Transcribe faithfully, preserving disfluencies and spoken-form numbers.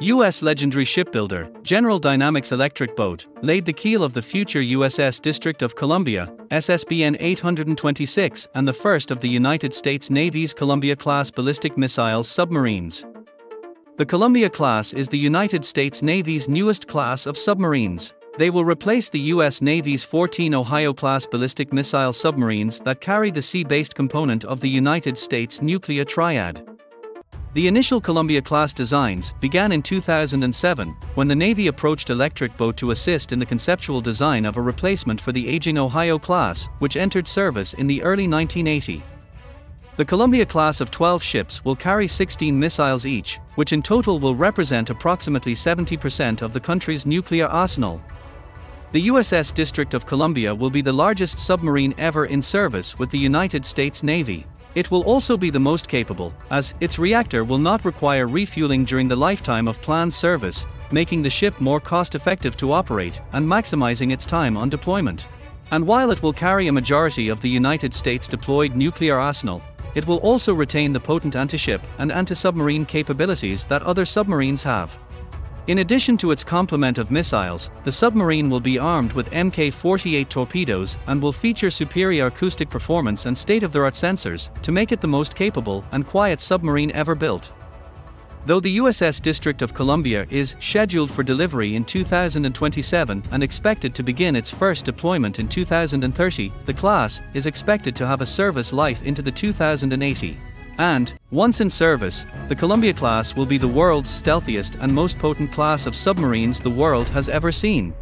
U S legendary shipbuilder, General Dynamics Electric Boat, laid the keel of the future U S S District of Columbia, S S B N eight twenty-six, and the first of the United States Navy's Columbia-class ballistic missile submarines. The Columbia-class is the United States Navy's newest class of submarines. They will replace the U S Navy's fourteen Ohio-class ballistic missile submarines that carry the sea-based component of the United States nuclear triad. The initial Columbia-class designs began in two thousand seven, when the Navy approached Electric Boat to assist in the conceptual design of a replacement for the aging Ohio-class, which entered service in the early nineteen eighties. The Columbia-class of twelve ships will carry sixteen missiles each, which in total will represent approximately seventy percent of the country's nuclear arsenal. The U S S District of Columbia will be the largest submarine ever in service with the United States Navy. It will also be the most capable, as its reactor will not require refueling during the lifetime of planned service, making the ship more cost-effective to operate and maximizing its time on deployment. And while it will carry a majority of the United States deployed nuclear arsenal, it will also retain the potent anti-ship and anti-submarine capabilities that other submarines have. In addition to its complement of missiles, the submarine will be armed with M K forty-eight torpedoes and will feature superior acoustic performance and state-of-the-art sensors to make it the most capable and quiet submarine ever built. Though the U S S District of Columbia is scheduled for delivery in two thousand twenty-seven and expected to begin its first deployment in two thousand thirty, the class is expected to have a service life into the two thousand eighties. And, once in service, the Columbia-class will be the world's stealthiest and most potent class of submarines the world has ever seen.